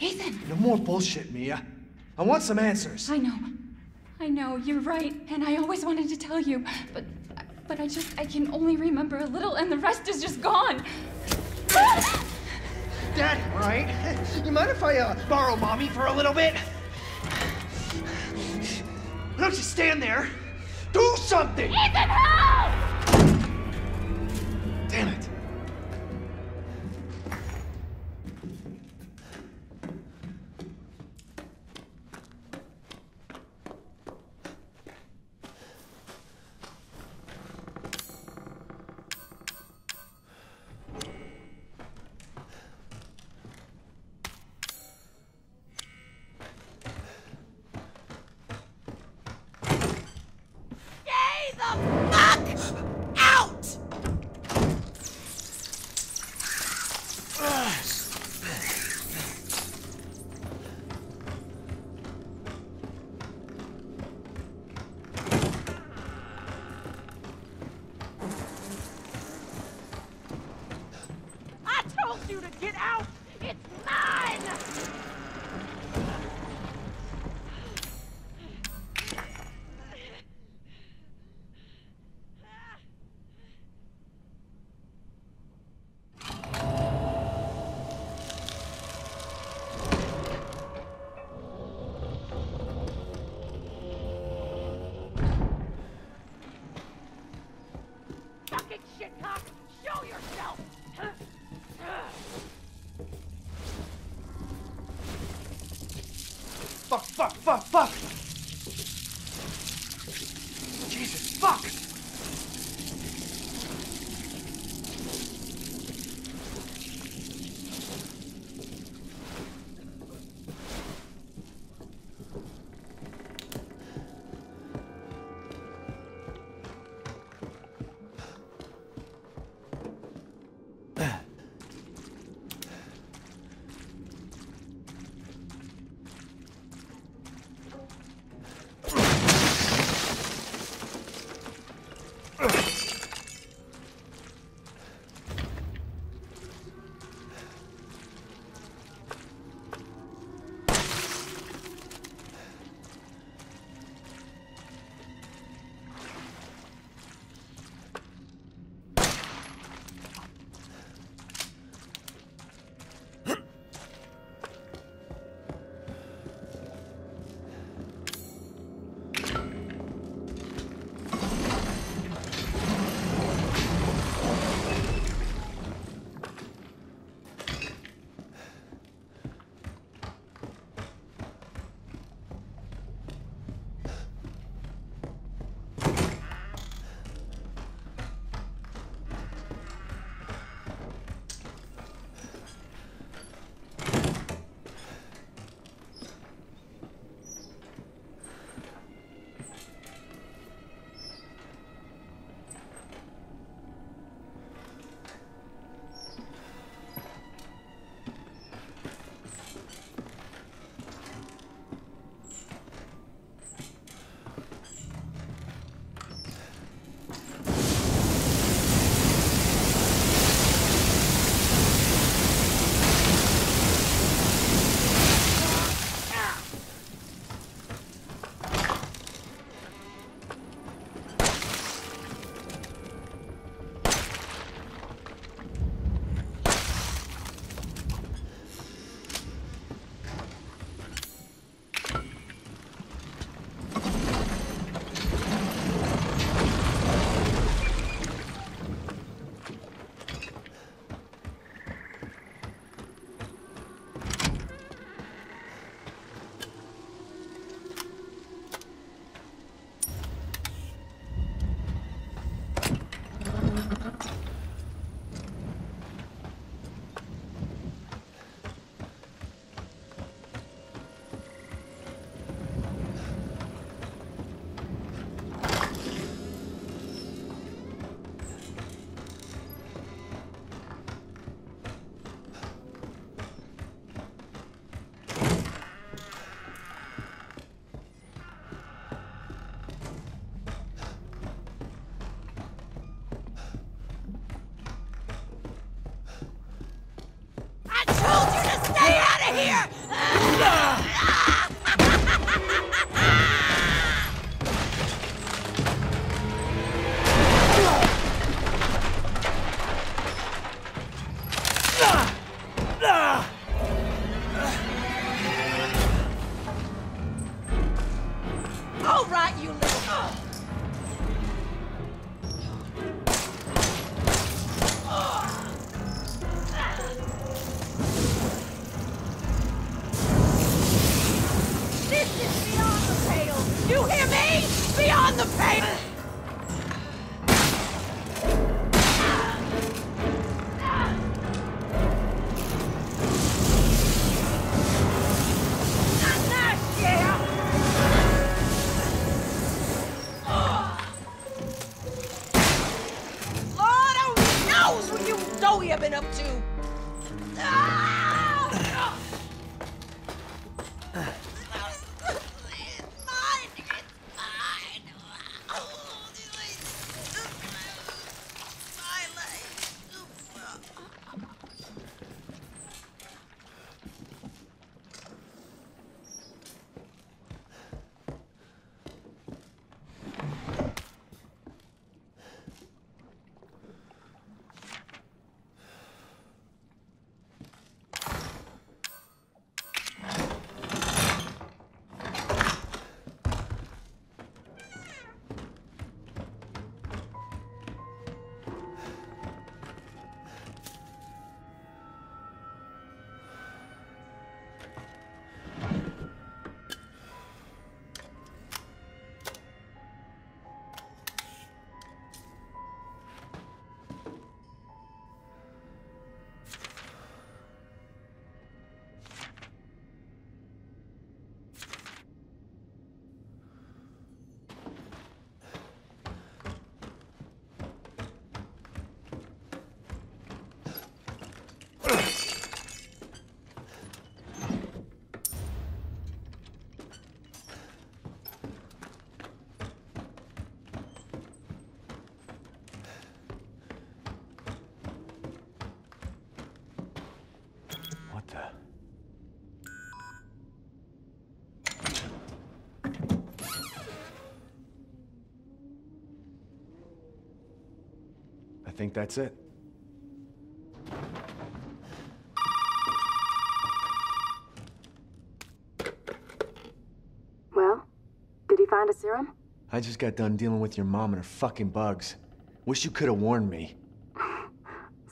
Ethan! No more bullshit, Mia. I want some answers. I know. I know, you're right. And I always wanted to tell you, but But I can only remember a little, and the rest is just gone. Dad, all right? You mind if I borrow Mommy for a little bit? Why don't you stand there? Do something! Ethan, help! Damn it. Fuck! Jesus, fuck! you Zoe have been up to? Ah! It's mine! It's mine! Oh, my life! I think that's it. Well, did he find a serum? I just got done dealing with your mom and her fucking bugs. Wish you could have warned me.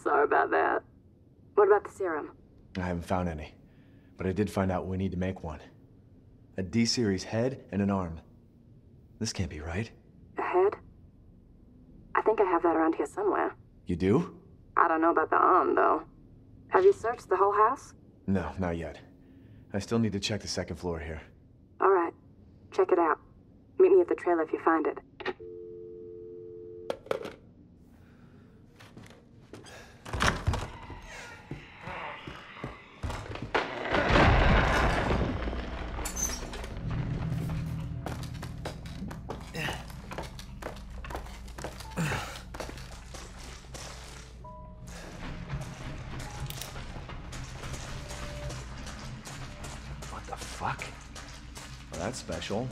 Sorry about that. What about the serum? I haven't found any, but I did find out we need to make one. A D-series head and an arm. This can't be right. A head? I think I have that around here somewhere. You do? I don't know about the arm, though. Have you searched the whole house? No, not yet. I still need to check the second floor here. All right. Check it out. Meet me at the trailer if you find it. Fuck. Well, that's special.